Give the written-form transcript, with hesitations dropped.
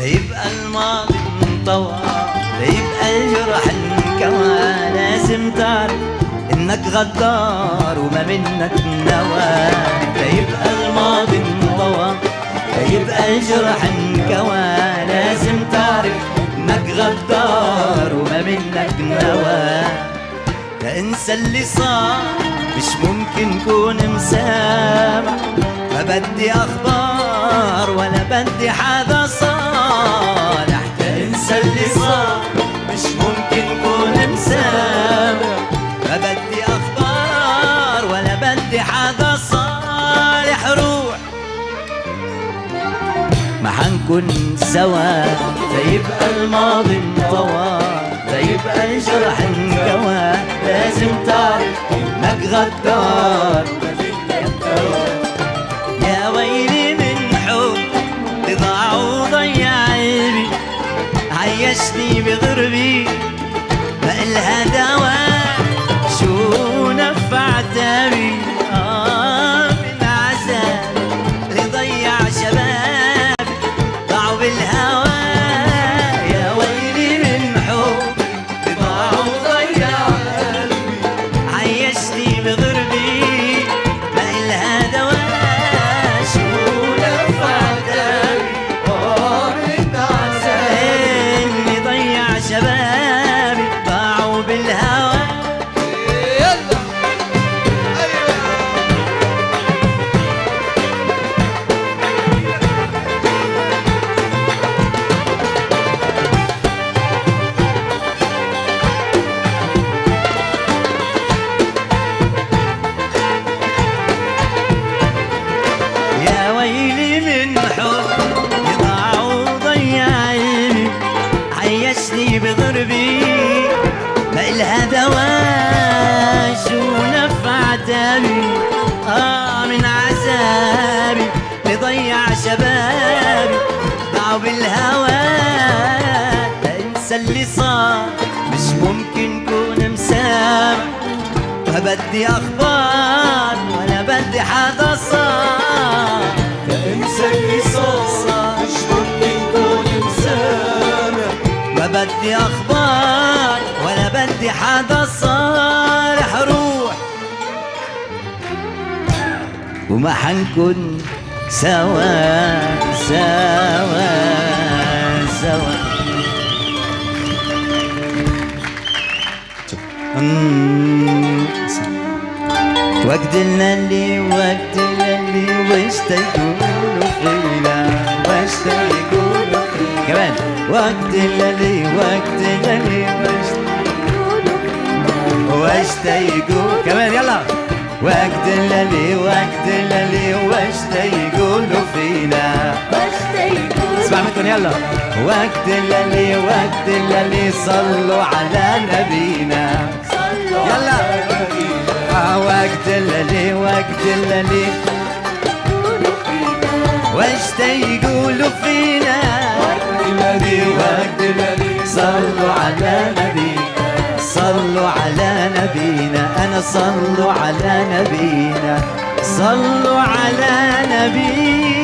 ليبقى الماضي انطوى ليبقى الجرح انكوى. لازم تعرف انك غدار وما منك نوى. ليبقى الماضي انطوى ليبقى الجرح انكوى. لازم تعرف انك غدار وما منك نوى. لا انسى اللي صار مش ممكن كون مسامح. ما بدي اخبار ولا بدي حدا صالح. لا انسى اللي صار مش ممكن كون مسامح. ما بدي اخبار ولا بدي حدا صالح. روح ما حنكون سوا. فيبقى الماضي انطوى ليبقى الجرح انكوى. لازم تعرف انك غدار يا ويلي من حب ضاع وضيع قلبي. عيشني بغربي ما إلها دواء. شو نفعت بي من عذاب اللي ضيع شبابي ضاعوا بالهوى. ما بدي أخبار ولا بدي حدا صار. انسى اللي صار مش ممكن كون مسامح. ما بدي أخبار ولا بدي حدا صار. حروح وما حنكون سوا سوا سوا. وقتلنا اللي واشتاقولوا فينا واشتاقولوا فينا كمان. وقتلنا اللي واشتاقولوا كمان يلا. وقتلنا اللي واشتاقولوا فينا واشتاقولوا. اسمع منكم يلا. وقتلنا اللي صلوا على نبينا يلا. وقت الليل واشتاقولوا فينا. وقت الليل صلوا على نبينا صلوا على نبينا. أنا صلوا على نبينا صلوا على نبينا.